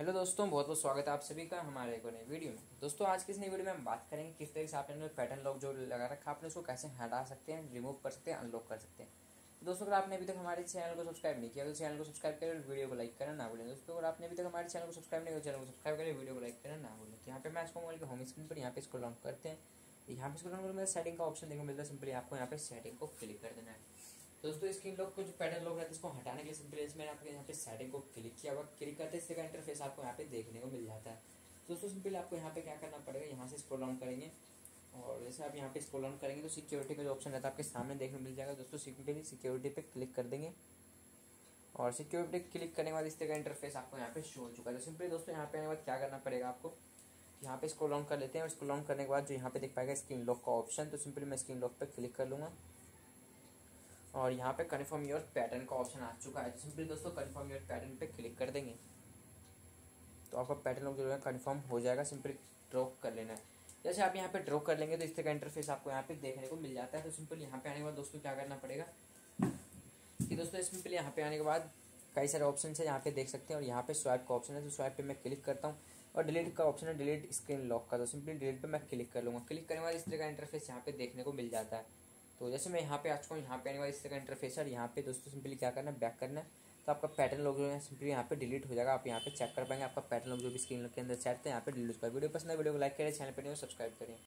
Hello दोस्तों, बहुत बहुत स्वागत है आप सभी का हमारे एक नई वीडियो में। दोस्तों आज की इस नई वीडियो में हम बात करेंगे किस तरीके से आपने पैटर्न लॉक जो लगा रखा है आपने उसको कैसे हटा सकते हैं, रिमूव कर सकते हैं, अनलॉक कर सकते हैं। दोस्तों अगर आपने अभी तक हमारे चैनल को सब्सक्राइब नहीं किया तो चैनल को सब्सक्राइब करें, वीडियो को लाइक करना ना भूलें। दोस्तों अगर आपने अभी तक हमारे चैनल को सब्सक्राइब नहीं किया, चैनल को सब्सक्राइब करें, वीडियो को लाइक करना ना भूलें। तो यहाँ पे मैं इसको मोबाइल के होम स्क्रीन पर यहाँ पे स्क्रॉल डाउन करते हैं, यहाँ पे स्क्रॉल डाउन करके सेटिंग का ऑप्शन देखने मिलता है। सिंपली आपको यहाँ पे सेटिंग को क्लिक कर देना है। दोस्तों स्क्रीन लॉक को जो पैटर्न लॉक रहता है इसको हटाने के लिए सिंपली इसमें आपको यहाँ पे सेटिंग को क्लिक किया हुआ, क्लिक करते ही इसका इंटरफेस आपको यहाँ पे देखने को मिल जाता है। दोस्तों सिंपली आपको यहाँ पे क्या करना पड़ेगा, यहाँ से स्क्रॉल डाउन करेंगे और जैसे आप यहाँ पे स्क्रॉल डाउन करेंगे तो सिक्योरिटी का जो ऑप्शन रहता है आपके सामने देखने को मिल जाएगा। दोस्तों सिंपली सिक्योरिटी पे क्लिक कर देंगे और सिक्योरिटी क्लिक करने के बाद इस तरह का इंटरफेस आपको यहाँ पे शो हो चुका है। तो सिंपली दोस्तों यहाँ पे आने के बाद क्या करना पड़ेगा, आपको यहाँ पे स्क्रॉल डाउन कर लेते हैं और स्क्रॉल डाउन करने के बाद जो यहाँ पे देख पाएगा स्क्रीन लॉक का ऑप्शन, तो सिंपली मैं स्क्रीन लॉक पे क्लिक कर लूँगा और यहाँ पे कन्फर्म योर पैटर्न का ऑप्शन आ चुका है। सिंपली दोस्तों कन्फर्म योर पैटर्न पे क्लिक कर देंगे तो आपका पैटर्न लॉक जो है कन्फर्म हो जाएगा। सिंपली ड्रॉप कर लेना है, जैसे आप यहाँ पे ड्रॉप कर लेंगे तो इस तरह का इंटरफेस आपको यहाँ पे देखने को मिल जाता है। तो सिंपली यहाँ पे आने के बाद दोस्तों क्या करना पड़ेगा कि दोस्तों सिंपली यहाँ पे आने के बाद कई सारे ऑप्शन है, यहाँ पे देख सकते हैं और यहाँ पे स्वाइप का ऑप्शन है। तो स्वाइप पे मैं क्लिक करता हूँ और डिलीट का ऑप्शन है, डिलीट स्क्रीन लॉक का। तो सिंपली डिलीट पे मैं क्लिक कर लूँगा, क्लिक करने के बाद इस तरह का इंटरफेस यहाँ पे देखने को मिल जाता है। तो जैसे मैं यहाँ पे आ चुका हूँ, यहाँ पे आने के बाद इस तरह का इंटरफेस है। यहाँ पे दोस्तों सिंपली क्या करना है, बैक करना है तो आपका पैटर्न लॉक जो है सिंपली यहाँ पे डिलीट हो जाएगा। आप यहाँ पे चेक कर पाएंगे आपका पैटर्न लॉक जो भी स्क्रीन लॉक के अंदर चैट है यहाँ पे डिलीट हो जाएगा। वीडियो पसंद है वीडियो को लाइक करें, चैनल पर सब्सक्राइब करें।